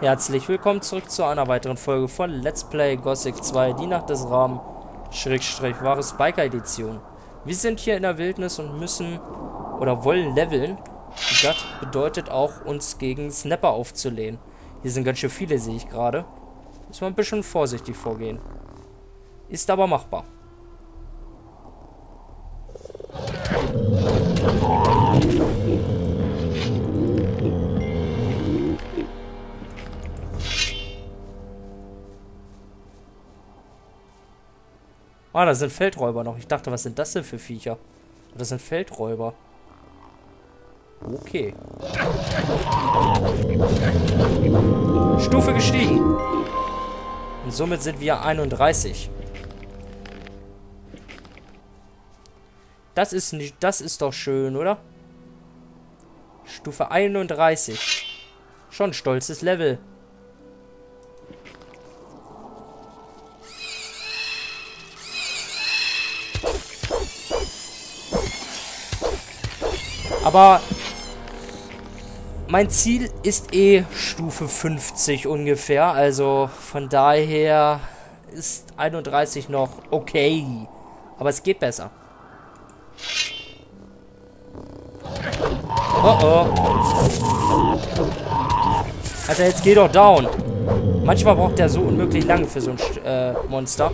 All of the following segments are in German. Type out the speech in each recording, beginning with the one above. Herzlich willkommen zurück zu einer weiteren Folge von Let's Play Gothic 2, Die Nacht des Raben, / Varus Biker Edition. Wir sind hier in der Wildnis und müssen oder wollen leveln. Das bedeutet auch, uns gegen Snapper aufzulehnen. Hier sind ganz schön viele, sehe ich gerade. Muss man ein bisschen vorsichtig vorgehen. Ist aber machbar. Ah, da sind Feldräuber noch. Ich dachte, was sind das denn für Viecher? Das sind Feldräuber. Okay. Stufe gestiegen. Und somit sind wir 31. Das ist doch schön, oder? Stufe 31. Schon ein stolzes Level. Aber mein Ziel ist Stufe 50 ungefähr, also von daher ist 31 noch okay, aber es geht besser. Oh oh. Alter, jetzt geh doch down. Manchmal braucht der so unmöglich lange für so ein Monster.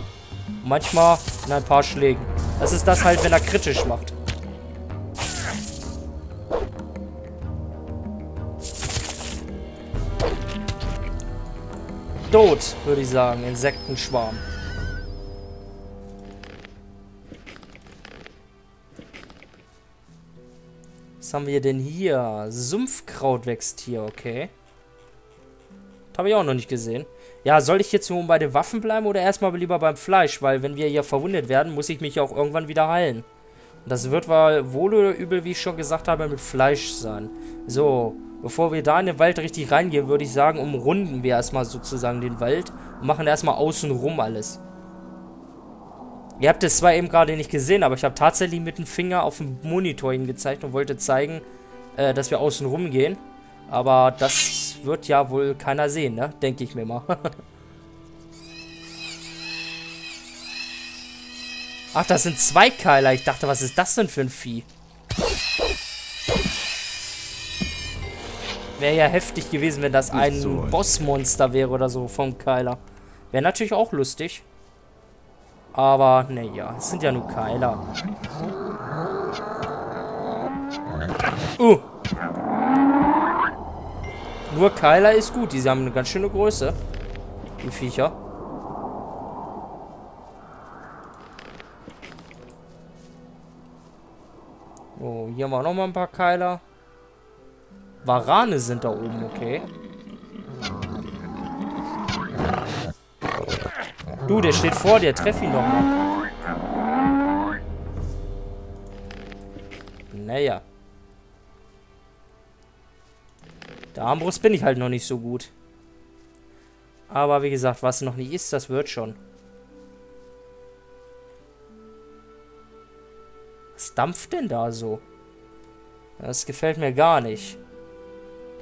Manchmal in ein paar Schlägen. Das ist das halt, wenn er kritisch macht. Tot, würde ich sagen, Insektenschwarm. Was haben wir denn hier? Sumpfkraut wächst hier, okay. Das habe ich auch noch nicht gesehen. Ja, soll ich jetzt nur bei den Waffen bleiben oder erstmal lieber beim Fleisch? Weil wenn wir hier verwundet werden, muss ich mich auch irgendwann wieder heilen. Und das wird wohl oder übel, wie ich schon gesagt habe, mit Fleisch sein. So. Bevor wir da in den Wald richtig reingehen, würde ich sagen, umrunden wir erstmal sozusagen den Wald und machen erstmal außenrum alles. Ihr habt es zwar eben gerade nicht gesehen, aber ich habe tatsächlich mit dem Finger auf den Monitor hingezeigt und wollte zeigen, dass wir außenrum gehen. Aber das wird ja wohl keiner sehen, ne? Denke ich mir mal. Ach, das sind Zweikeiler. Ich dachte, was ist das denn für ein Vieh? Wäre ja heftig gewesen, wenn das ein Bossmonster wäre oder so vom Keiler. Wäre natürlich auch lustig. Aber, naja, es sind ja nur Keiler. Nur Keiler ist gut. Die haben eine ganz schöne Größe. Die Viecher. Oh, hier haben wir nochmal ein paar Keiler. Warane sind da oben, okay. Du, der steht vor dir. Treff ihn doch mal. Naja. Der Armbrust bin ich halt noch nicht so gut. Aber wie gesagt, was noch nicht ist, das wird schon. Was dampft denn da so? Das gefällt mir gar nicht.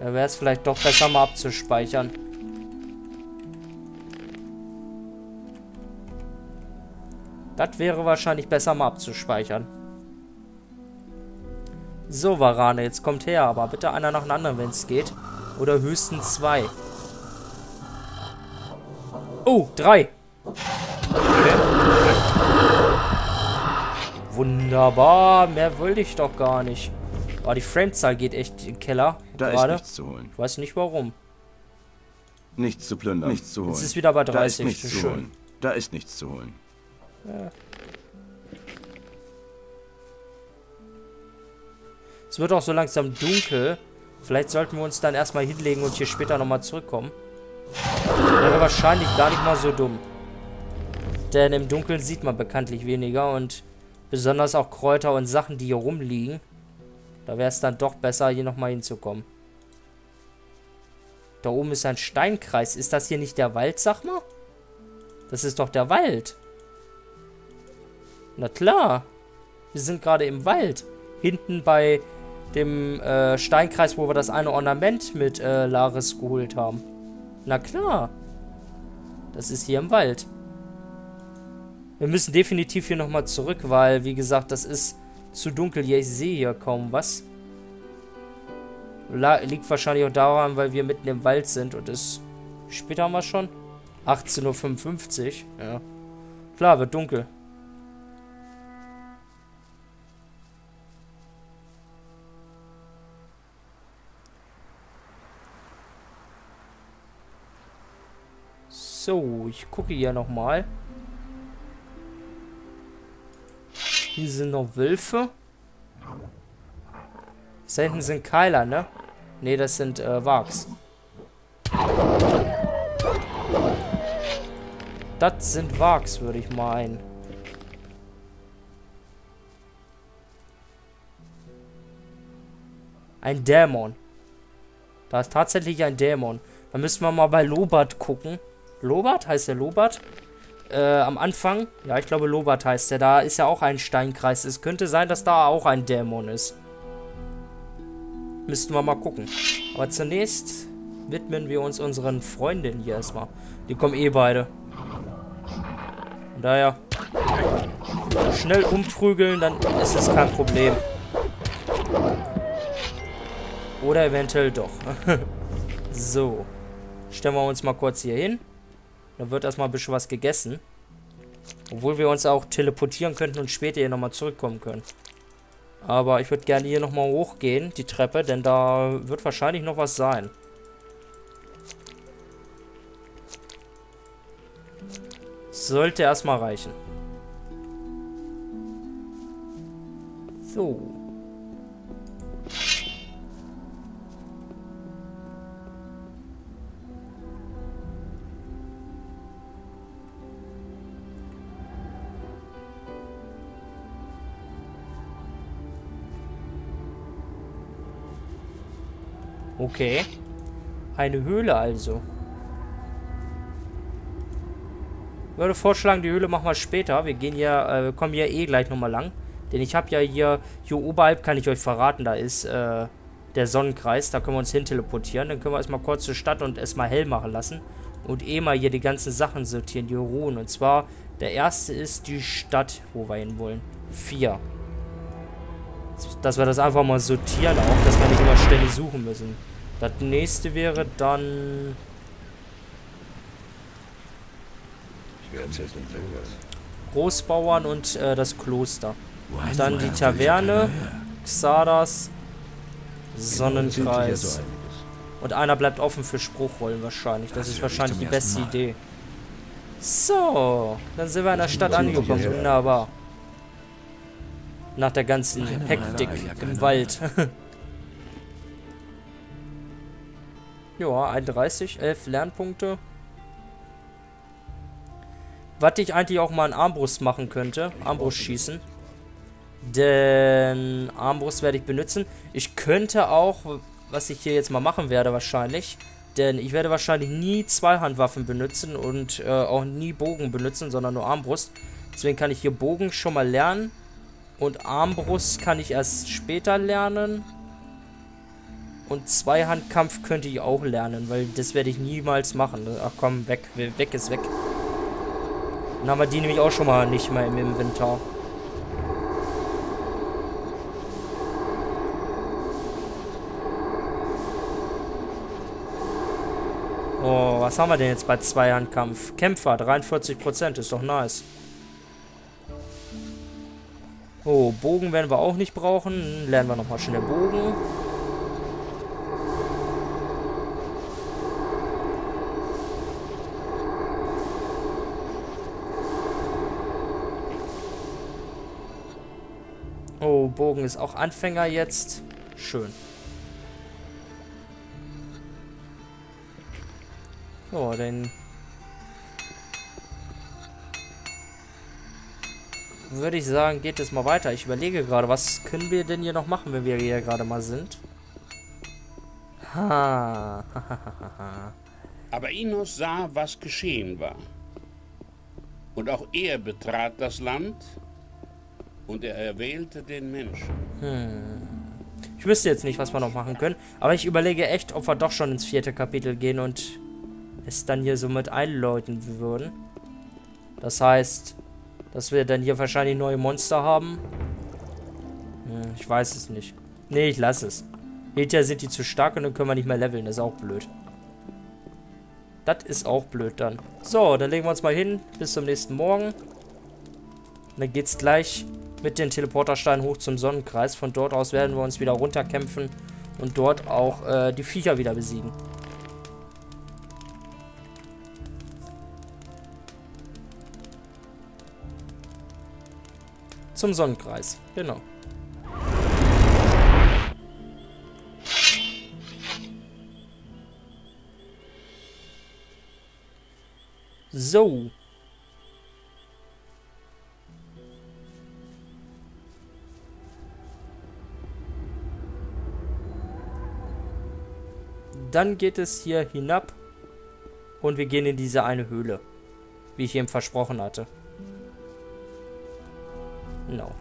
Da wäre es vielleicht doch besser, mal abzuspeichern. Das wäre wahrscheinlich besser, mal abzuspeichern. So, Varane, jetzt kommt her. Aber bitte einer nach dem anderen, wenn es geht. Oder höchstens zwei. Oh, drei. Okay. Wunderbar, mehr wollte ich doch gar nicht. Oh, die Framezahl geht echt in den Keller. Da gerade. Ist nichts zu holen. Ich weiß nicht warum. Nichts zu plündern. Nichts zu holen. Jetzt ist wieder bei 30. Da ist nichts zu holen. Da ist nichts zu holen. Ja. Es wird auch so langsam dunkel. Vielleicht sollten wir uns dann erstmal hinlegen und hier später nochmal zurückkommen. Wäre wahrscheinlich gar nicht mal so dumm. Denn im Dunkeln sieht man bekanntlich weniger und besonders auch Kräuter und Sachen, die hier rumliegen. Da wäre es dann doch besser, hier nochmal hinzukommen. Da oben ist ein Steinkreis. Ist das hier nicht der Wald, sag mal? Das ist doch der Wald. Na klar. Wir sind gerade im Wald. Hinten bei dem Steinkreis, wo wir das eine Ornament mit Laris geholt haben. Na klar. Das ist hier im Wald. Wir müssen definitiv hier nochmal zurück, weil, wie gesagt, das ist zu dunkel hier. Ich sehe hier kaum was. Liegt wahrscheinlich auch daran, weil wir mitten im Wald sind und es... Später haben wir schon. 18:55 Uhr. Ja. Klar, wird dunkel. So, ich gucke hier nochmal. Hier sind noch Wölfe. Da hinten sind Keiler, ne? Ne, das sind Wargs. Das sind Wargs, würde ich meinen. Ein Dämon. Da ist tatsächlich ein Dämon. Da müssen wir mal bei Lobart gucken. Lobart? Heißt der Lobart? Am Anfang? Ja, ich glaube Lobart heißt der. Da ist ja auch ein Steinkreis. Es könnte sein, dass da auch ein Dämon ist. Müssten wir mal gucken. Aber zunächst widmen wir uns unseren Freundinnen hier erstmal. Die kommen eh beide. Daher schnell umprügeln, dann ist es kein Problem. Oder eventuell doch. So. Stellen wir uns mal kurz hier hin. Da wird erstmal ein bisschen was gegessen. Obwohl wir uns auch teleportieren könnten und später hier nochmal zurückkommen können. Aber ich würde gerne hier nochmal hochgehen, die Treppe, denn da wird wahrscheinlich noch was sein. Sollte erstmal reichen. So. Okay. Eine Höhle also. Ich würde vorschlagen, die Höhle machen wir später. Wir gehen hier, wir kommen hier eh gleich nochmal lang. Denn ich habe ja hier oberhalb kann ich euch verraten, da ist der Sonnenkreis. Da können wir uns hin teleportieren. Dann können wir erstmal kurz zur Stadt und erstmal hell machen lassen. Und eh mal hier die ganzen Sachen sortieren, die ruhen. Und zwar, der erste ist die Stadt, wo wir hin wollen. 4. Dass wir das einfach mal sortieren, auch dass wir nicht immer ständig suchen müssen. Das nächste wäre dann... Großbauern und das Kloster. Und dann die Taverne, Xardas, Sonnenkreis. Und einer bleibt offen für Spruchrollen wahrscheinlich. Das ist wahrscheinlich die beste Idee. So, dann sind wir in der Stadt angekommen. Wunderbar. Nach der ganzen Hektik im Wald. Ja, 31, 11 Lernpunkte. Was ich eigentlich auch mal in Armbrust machen könnte. Armbrust schießen. Denn Armbrust werde ich benutzen. Ich könnte auch, was ich hier jetzt mal machen werde wahrscheinlich. Denn ich werde wahrscheinlich nie Zweihandwaffen benutzen und auch nie Bogen benutzen, sondern nur Armbrust. Deswegen kann ich hier Bogen schon mal lernen. Und Armbrust kann ich erst später lernen. Und Zweihandkampf könnte ich auch lernen, weil das werde ich niemals machen. Ach komm, weg. Weg ist weg. Dann haben wir die nämlich auch schon mal nicht mehr im Inventar. Oh, was haben wir denn jetzt bei Zweihandkampf? Kämpfer, 43%, ist doch nice. Oh, Bogen werden wir auch nicht brauchen. Lernen wir nochmal schnell Bogen. Oh, Bogen ist auch Anfänger jetzt. Schön. So, dann würde ich sagen, geht es mal weiter. Ich überlege gerade, was können wir denn hier noch machen, wenn wir hier gerade mal sind? Ha. Aber Inos sah, was geschehen war. Und auch er betrat das Land. Und er erwählte den Menschen. Ich wüsste jetzt nicht, was wir noch machen können. Aber ich überlege echt, ob wir doch schon ins 4. Kapitel gehen und es dann hier somit einläuten würden. Das heißt, dass wir dann hier wahrscheinlich neue Monster haben. Hm, ich weiß es nicht. Nee, ich lasse es. Hinterher sind die zu stark und dann können wir nicht mehr leveln. Das ist auch blöd. Das ist auch blöd dann. So, dann legen wir uns mal hin. Bis zum nächsten Morgen. Und dann geht's gleich mit den Teleportersteinen hoch zum Sonnenkreis. Von dort aus werden wir uns wieder runterkämpfen und dort auch die Viecher wieder besiegen. Zum Sonnenkreis, genau. So. Dann geht es hier hinab und wir gehen in diese eine Höhle, wie ich eben versprochen hatte. Genau.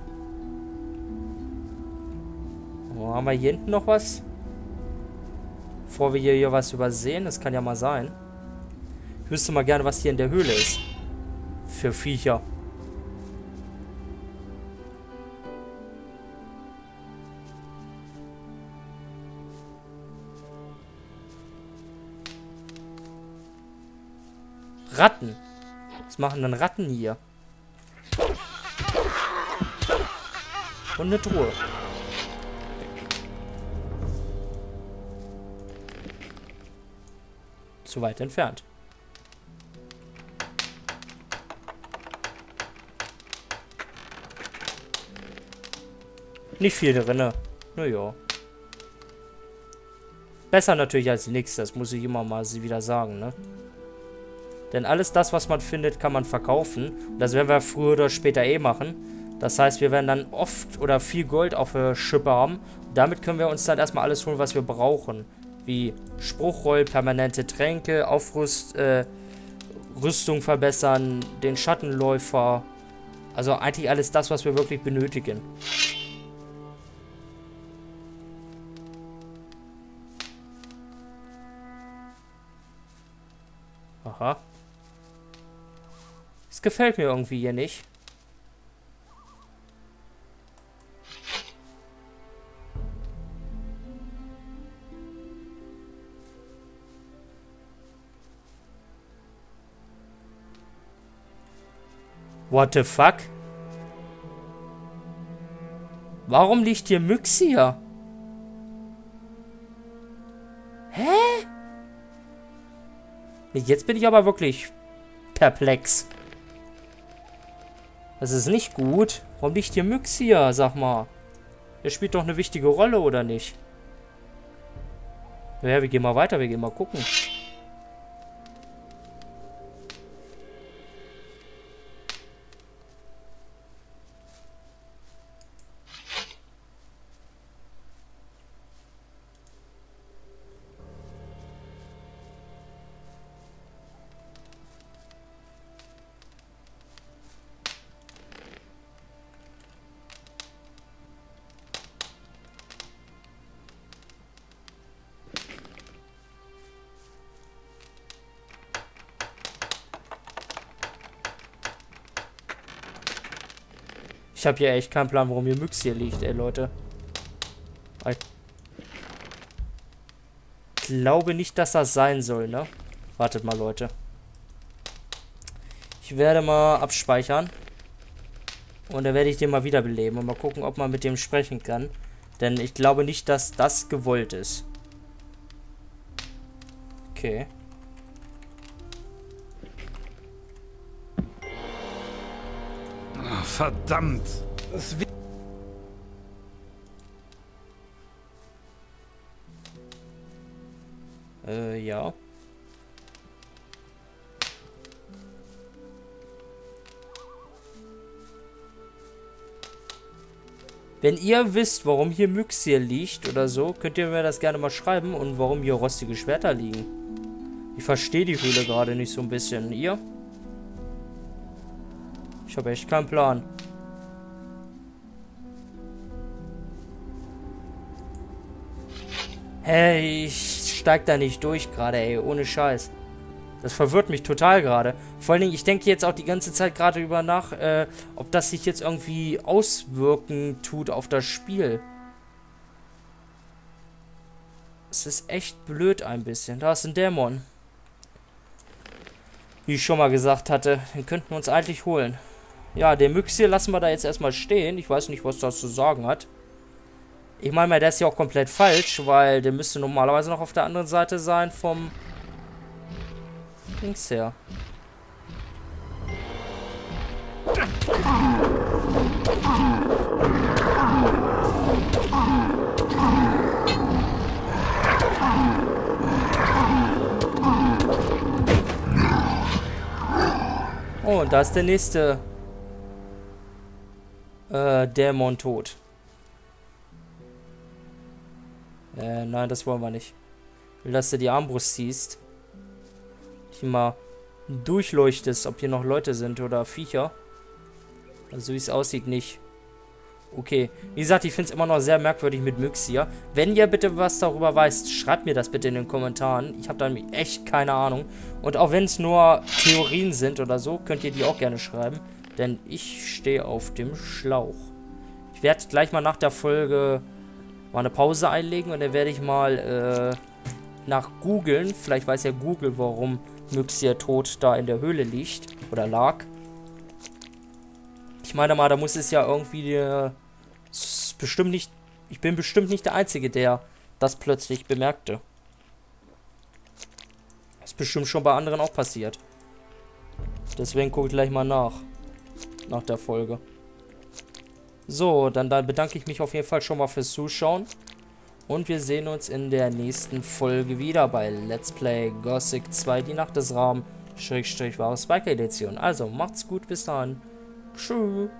Oh, haben wir hier hinten noch was? Bevor wir hier was übersehen, das kann ja mal sein. Ich wüsste mal gerne, was hier in der Höhle ist. Für Viecher. Ratten. Was machen denn Ratten hier? Und eine Truhe. Zu weit entfernt. Nicht viel drin. Naja. Besser natürlich als nichts. Das muss ich immer mal wieder sagen, ne? Denn alles das, was man findet, kann man verkaufen. Und das werden wir früher oder später eh machen. Das heißt, wir werden dann oft oder viel Gold auf der Schippe haben. Damit können wir uns dann erstmal alles holen, was wir brauchen. Wie Spruchroll, permanente Tränke, Rüstung verbessern, den Schattenläufer. Also eigentlich alles das, was wir wirklich benötigen. Aha. Das gefällt mir irgendwie hier nicht. What the fuck? Warum liegt hier Myxir? Hä? Jetzt bin ich aber wirklich perplex. Das ist nicht gut. Warum liegt hier Myxir? Sag mal. Der spielt doch eine wichtige Rolle, oder nicht? Naja, wir gehen mal weiter. Wir gehen mal gucken. Ich habe hier echt keinen Plan, warum hier Myxir liegt, ey, Leute. Ich glaube nicht, dass das sein soll, ne? Wartet mal, Leute. Ich werde mal abspeichern. Und dann werde ich den mal wiederbeleben und mal gucken, ob man mit dem sprechen kann. Denn ich glaube nicht, dass das gewollt ist. Okay. Verdammt! Ja. Wenn ihr wisst, warum hier Myxir liegt oder so, könnt ihr mir das gerne mal schreiben und warum hier rostige Schwerter liegen. Ich verstehe die Höhle gerade nicht so ein bisschen. Ihr? Ich habe echt keinen Plan. Hey, ich steig da nicht durch gerade, ey. Ohne Scheiß. Das verwirrt mich total gerade. Vor allen Dingen, ich denke jetzt auch die ganze Zeit gerade über nach, ob das sich jetzt irgendwie auswirken tut auf das Spiel. Es ist echt blöd ein bisschen. Da ist ein Dämon. Wie ich schon mal gesagt hatte, den könnten wir uns eigentlich holen. Ja, den Myxir lassen wir da jetzt erstmal stehen. Ich weiß nicht, was das zu sagen hat. Ich meine, der ist ja auch komplett falsch, weil der müsste normalerweise noch auf der anderen Seite sein vom Dings her. Oh, und da ist der nächste Dämon tot. Nein, das wollen wir nicht. Ich will, dass du die Armbrust ziehst. Hier mal durchleuchtest, ob hier noch Leute sind oder Viecher. Also so wie es aussieht, nicht. Okay. Wie gesagt, ich finde es immer noch sehr merkwürdig mit Myxir. Wenn ihr bitte was darüber weißt, schreibt mir das bitte in den Kommentaren. Ich habe da nämlich echt keine Ahnung. Und auch wenn es nur Theorien sind oder so, könnt ihr die auch gerne schreiben. Denn ich stehe auf dem Schlauch. Ich werde gleich mal nach der Folge mal eine Pause einlegen und dann werde ich mal nach googeln. Vielleicht weiß ja Google, warum Myxir tot da in der Höhle liegt oder lag. Ich meine mal, da muss es ja irgendwie bestimmt nicht. Ich bin bestimmt nicht der Einzige, der das plötzlich bemerkte. Das ist bestimmt schon bei anderen auch passiert. Deswegen gucke ich gleich mal nach der Folge. So, dann bedanke ich mich auf jeden Fall schon mal fürs Zuschauen. Und wir sehen uns in der nächsten Folge wieder bei Let's Play Gothic 2, die Nacht des Raben / Varus Biker Edition. Also, macht's gut, bis dann. Tschüss.